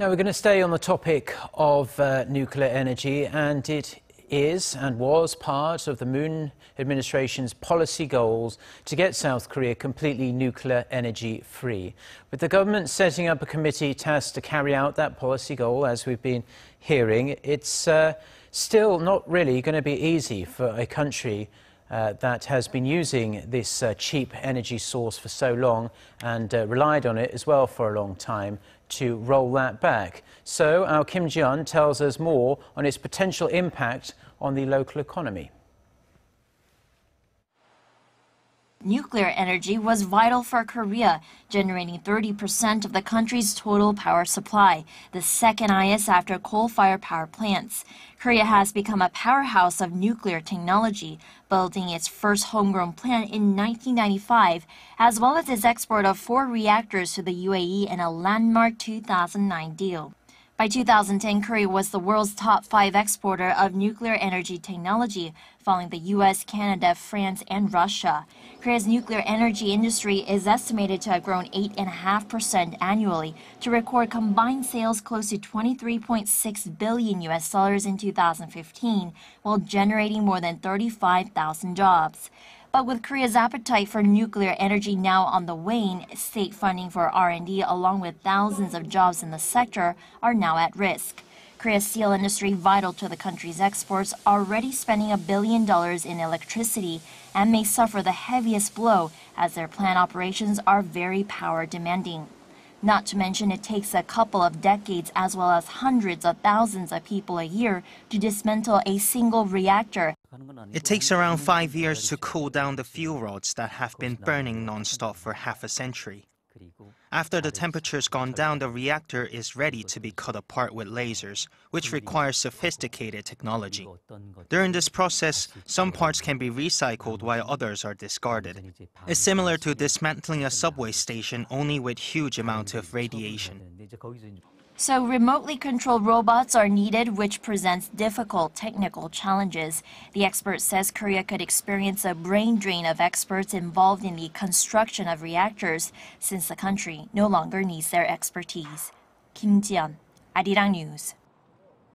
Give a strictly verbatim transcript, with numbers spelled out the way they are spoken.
Now we're going to stay on the topic of uh, nuclear energy, and it is and was part of the Moon administration's policy goals to get South Korea completely nuclear energy free. With the government setting up a committee tasked to carry out that policy goal, as we've been hearing, it's uh, still not really going to be easy for a country Uh, that has been using this uh, cheap energy source for so long and uh, relied on it as well for a long time to roll that back. So our Kim Ji-yeon tells us more on its potential impact on the local economy. Nuclear energy was vital for Korea, generating thirty percent of the country's total power supply, the second highest after coal-fired power plants. Korea has become a powerhouse of nuclear technology, building its first homegrown plant in nineteen ninety-five, as well as its export of four reactors to the U A E in a landmark two thousand nine deal. By two thousand ten, Korea was the world's top five exporter of nuclear energy technology, following the U S, Canada, France, and Russia. Korea's nuclear energy industry is estimated to have grown eight point five percent annually to record combined sales close to twenty-three point six billion U S dollars in two thousand fifteen, while generating more than thirty-five thousand jobs. But with Korea's appetite for nuclear energy now on the wane, state funding for R and D along with thousands of jobs in the sector are now at risk. Korea's steel industry, vital to the country's exports, already spending a billion dollars in electricity and may suffer the heaviest blow as their plant operations are very power demanding. Not to mention it takes a couple of decades as well as hundreds of thousands of people a year to dismantle a single reactor. It takes around five years to cool down the fuel rods that have been burning non-stop for half a century. After the temperature's gone down, the reactor is ready to be cut apart with lasers, which requires sophisticated technology. During this process, some parts can be recycled while others are discarded. It's similar to dismantling a subway station, only with huge amounts of radiation. So remotely controlled robots are needed, which presents difficult technical challenges. The expert says Korea could experience a brain drain of experts involved in the construction of reactors, since the country no longer needs their expertise. Kim Ji-yeon, Arirang News.